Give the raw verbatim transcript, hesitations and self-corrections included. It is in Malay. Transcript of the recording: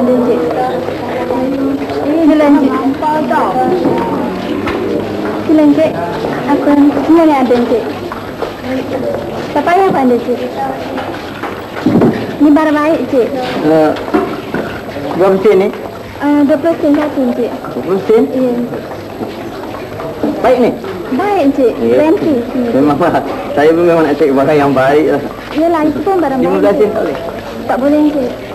Silenci, acum cine ne-a dântit? Papa i-a dântit. Ni barbai ce? Vom sini? După sini a dântit. După sini? Baik ni? Baik ce? Benci. Memang lah. Saya pun memang nak cek barang yang baik lah. Yelah, itu pun barang baik. Terima kasih. Tak boleh ce.